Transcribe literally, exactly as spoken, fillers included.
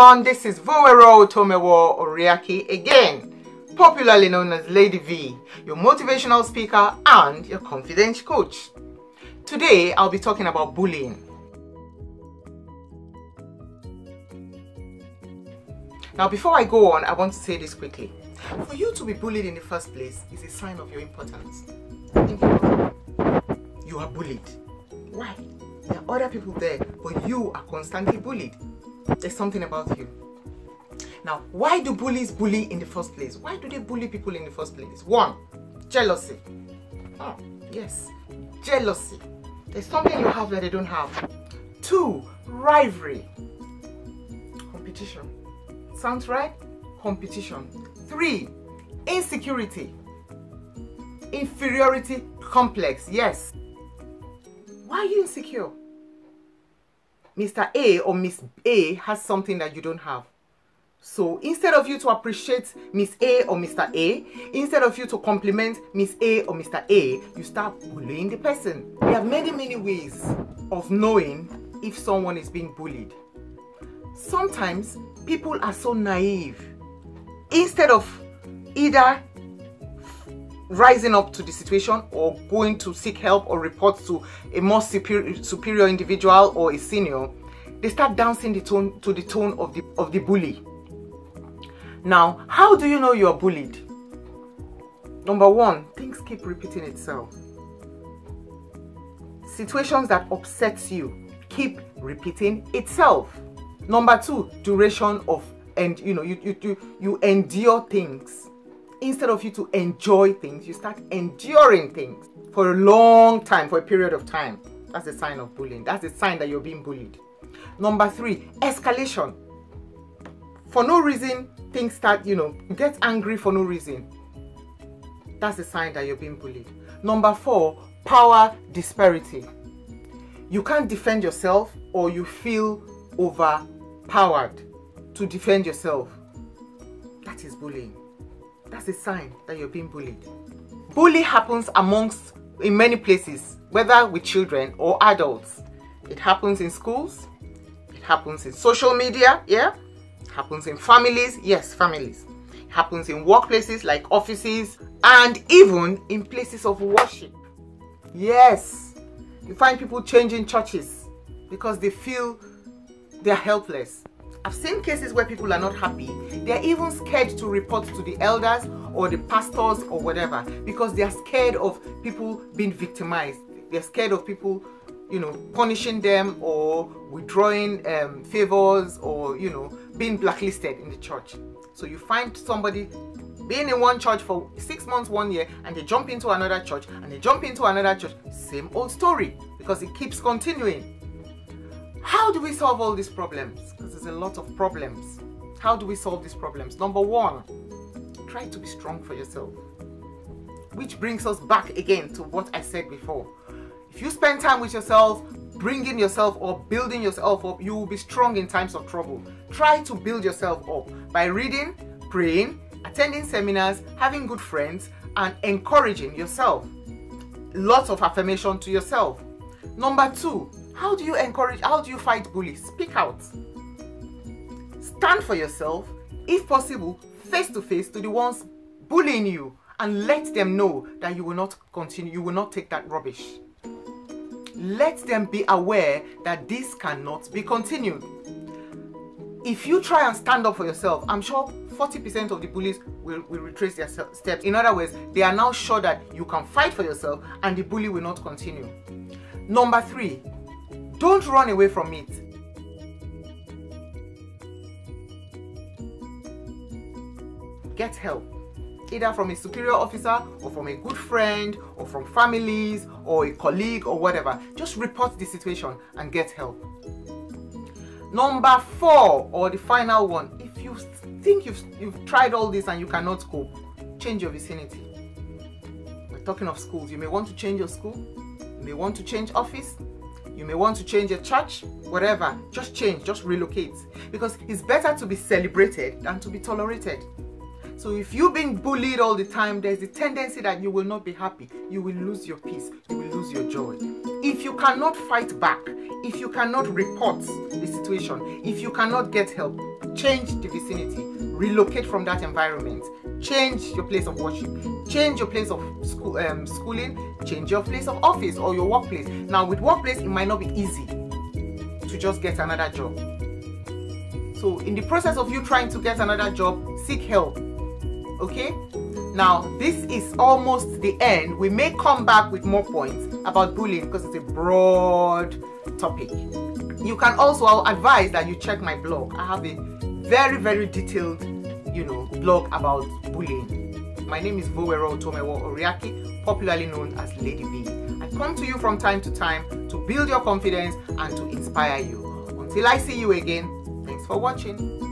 everyone, this is Vowero Otomewo-Oriakhi again, popularly known as Lady V, your motivational speaker and your confidence coach. Today I'll be talking about bullying. Now before I go on, I want to say this quickly. For you to be bullied in the first place is a sign of your importance. Think about it. You are bullied. Why? There are other people there, but you are constantly bullied. There's something about you. Now, why do bullies bully in the first place? Why do they bully people in the first place? One, jealousy. Oh, yes, jealousy. There's something you have that they don't have. Two, rivalry. Competition. Sounds right? Competition. Three, insecurity. Inferiority complex. Yes. Why are you insecure? Mister A or Miss A has something that you don't have. So instead of you to appreciate Miss A or Mister A, instead of you to compliment Miss A or Mister A, you start bullying the person. There are many, many ways of knowing if someone is being bullied. Sometimes people are so naive. Instead of either rising up to the situation or going to seek help or report to a more superior, superior individual or a senior, they start dancing the tone to the tone of the of the bully. Now, how do you know you are bullied? Number one, things keep repeating itself. Situations that upsets you keep repeating itself. Number two, duration of and you know you you you, you endure things. Instead of you to enjoy things, you start enduring things for a long time, for a period of time. That's a sign of bullying. That's a sign that you're being bullied. Number three, escalation. For no reason, things start, you know, you get angry for no reason. That's a sign that you're being bullied. Number four, power disparity. You can't defend yourself or you feel overpowered to defend yourself. That is bullying. That's a sign that you're being bullied. Bullying happens amongst, in many places, whether with children or adults. It happens in schools. It happens in social media, yeah. It happens in families, yes, families. It happens in workplaces like offices and even in places of worship. Yes, you find people changing churches because they feel they're helpless. I've seen cases where people are not happy. They're even scared to report to the elders or the pastors or whatever because they're scared of people being victimized. They're scared of people, you know, punishing them or withdrawing um, favors or, you know, being blacklisted in the church. So you find somebody being in one church for six months, one year, and they jump into another church and they jump into another church. Same old story because it keeps continuing. How do we solve all these problems? Because there's a lot of problems. How do we solve these problems? Number one, try to be strong for yourself. Which brings us back again to what I said before. If you spend time with yourself, bringing yourself up, building yourself up, you will be strong in times of trouble. Try to build yourself up by reading, praying, attending seminars, having good friends, and encouraging yourself. Lots of affirmation to yourself. Number two, how do you encourage, how do you fight bullies? Speak out. Stand for yourself, if possible, face to face to the ones bullying you and let them know that you will not continue, you will not take that rubbish. Let them be aware that this cannot be continued. If you try and stand up for yourself, I'm sure forty percent of the bullies will, will retrace their steps. In other words, they are now sure that you can fight for yourself and the bully will not continue. Number three, don't run away from it. Get help, either from a superior officer or from a good friend or from families or a colleague or whatever. Just report the situation and get help. Number four, or the final one, if you think you've, you've tried all this and you cannot cope, change your vicinity. We're talking of schools. You may want to change your school. You may want to change office. You may want to change your church, whatever. Just change, just relocate. Because it's better to be celebrated than to be tolerated. So if you've been bullied all the time, there's a tendency that you will not be happy. You will lose your peace. You will lose your joy. If you cannot fight back, If you cannot report the situation, if you cannot get help, change the vicinity, relocate from that environment, change your place of worship, change your place of school, um, schooling, change your place of office or your workplace. Now with workplace, it might not be easy to just get another job. So in the process of you trying to get another job, seek help, okay? Now this is almost the end. We may come back with more points about bullying because it's a broad topic. You can also, I'll advise that you check my blog. I have a very, very detailed, you know, blog about bullying. My name is Vowero Otomewo-Oriakhi, popularly known as Lady B. I come to you from time to time to build your confidence and to inspire you. Until I see you again, thanks for watching.